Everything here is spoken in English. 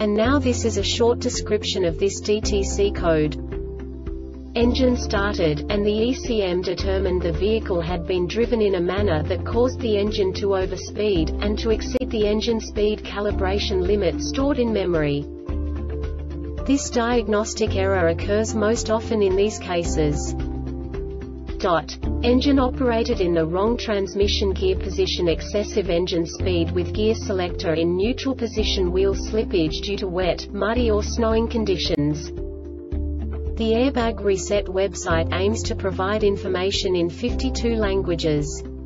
And now this is a short description of this DTC code. Engine started, and the ECM determined the vehicle had been driven in a manner that caused the engine to overspeed, and to exceed the engine speed calibration limit stored in memory. This diagnostic error occurs most often in these cases. Engine operated in the wrong transmission gear position, excessive engine speed with gear selector in neutral position, wheel slippage due to wet, muddy or snowing conditions. The Airbag Reset website aims to provide information in 52 languages.